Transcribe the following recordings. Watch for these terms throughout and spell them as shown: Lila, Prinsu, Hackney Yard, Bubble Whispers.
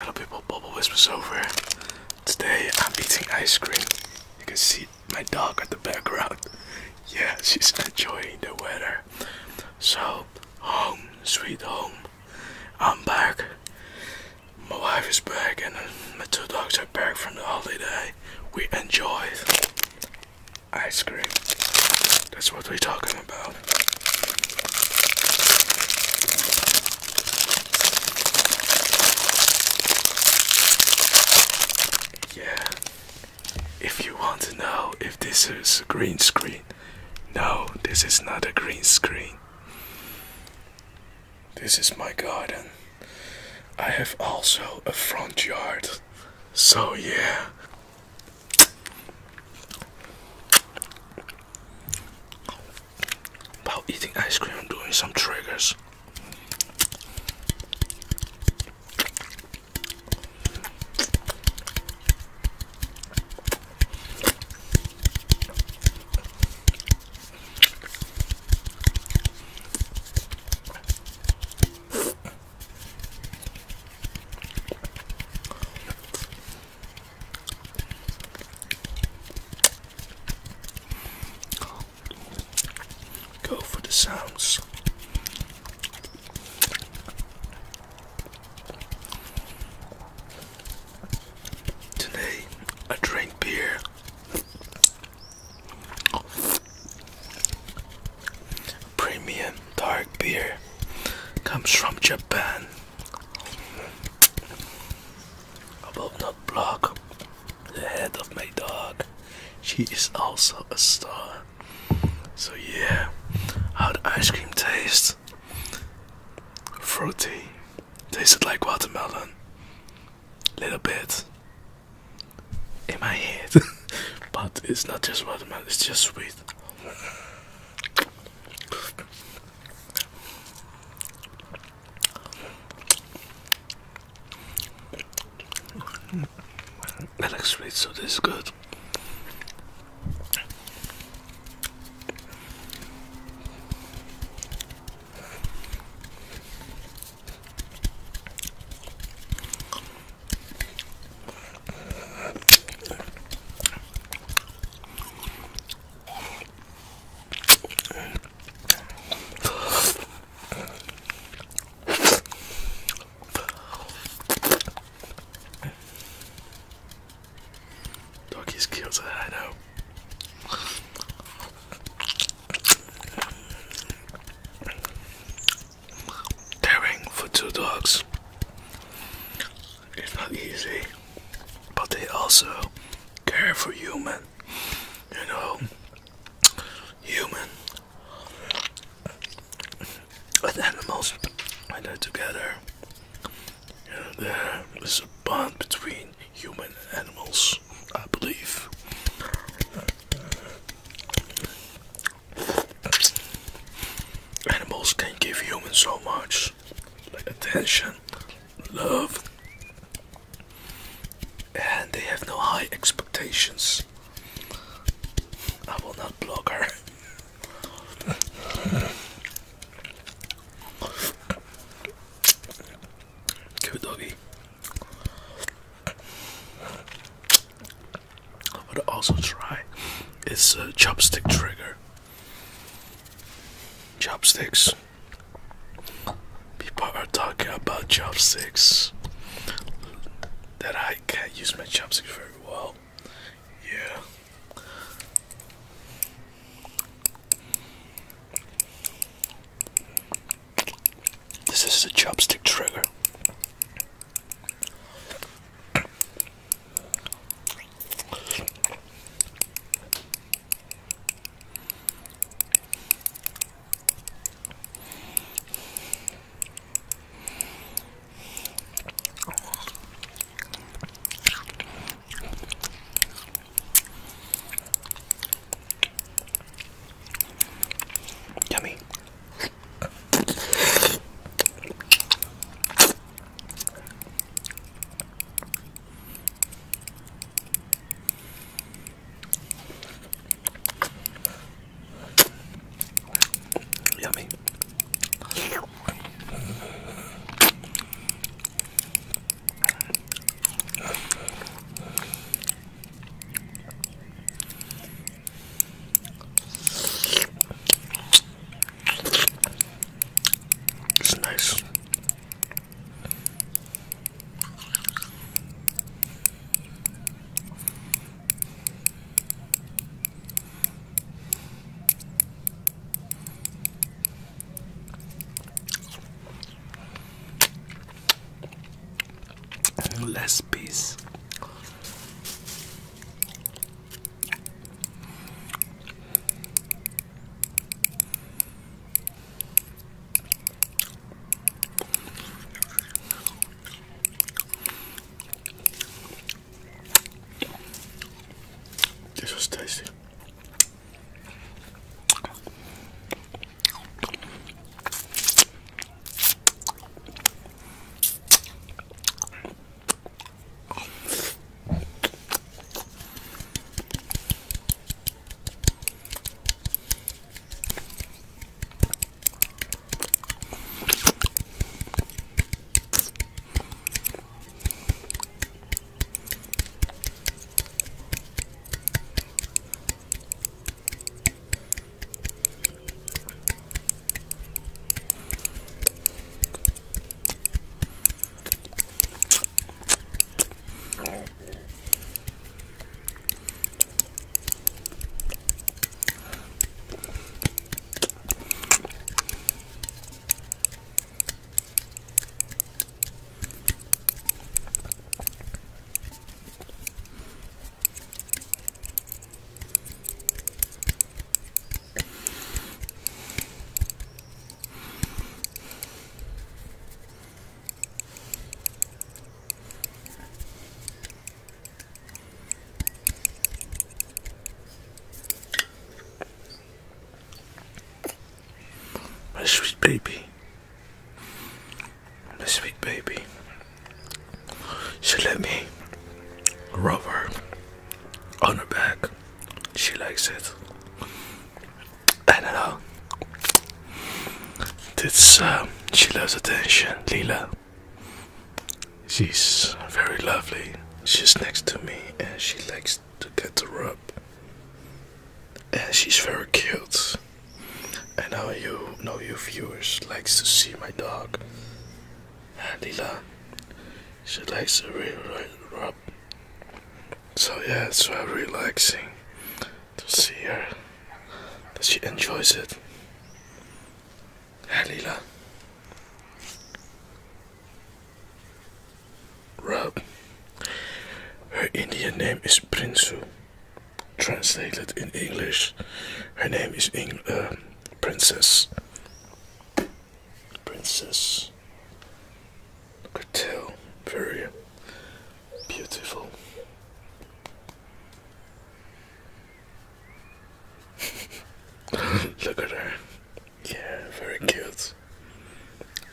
Hello people, Bubble Whispers over. Today I'm eating ice cream. You can see my dog at the background. Yeah, she's enjoying the weather. So, home, sweet home. I'm back. My wife is back and my two dogs are back from the holiday. We enjoyed ice cream. That's what we're talking about. Yeah, if you want to know if this is a green screen, no, this is not a green screen. This is my garden. I have also a front yard, so yeah. While eating ice cream, I'm doing some triggers. Sounds. Today, I drink beer. Premium dark beer comes from Japan. I will not block the head of my dog. She is also a star. So yeah. How the ice cream tastes? Fruity. Tasted like watermelon. Little bit. In my head. But it's not just watermelon, it's just sweet. I like sweet, so this is good. He's cute, I know. Caring for two dogs is not easy, but they also care for human. You know, human and animals, when they're together, you know, there is a bond between human and animals. I believe. Animals can give humans so much, like attention, love, and they have no high expectations. I will not block her. Cute doggy. Also try is a chopstick trigger. Chopsticks. People are talking about chopsticks. That I can't use my chopsticks very well. Yeah. This is a chopstick trigger. last piece. This was tasty. My sweet baby, she let me rub her on her back. She likes it. I don't know. It's she loves attention, Lila. She's very lovely. She's next to me and she likes to get to rub. And she's very cute. I know you viewers likes to see my dog. Lila, she likes to really rub. So yeah, it's very relaxing to see her, that she enjoys it. Lila, rub. Her Indian name is Prinsu. Translated in English, her name is Princess. Look at her tail, very beautiful. Look at her, yeah, very cute.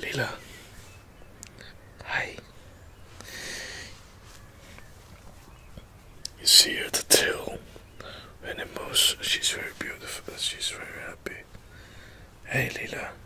Lila, hi. You see her, the tail, when it moves, she's very beautiful, she's very happy. Hey Lila.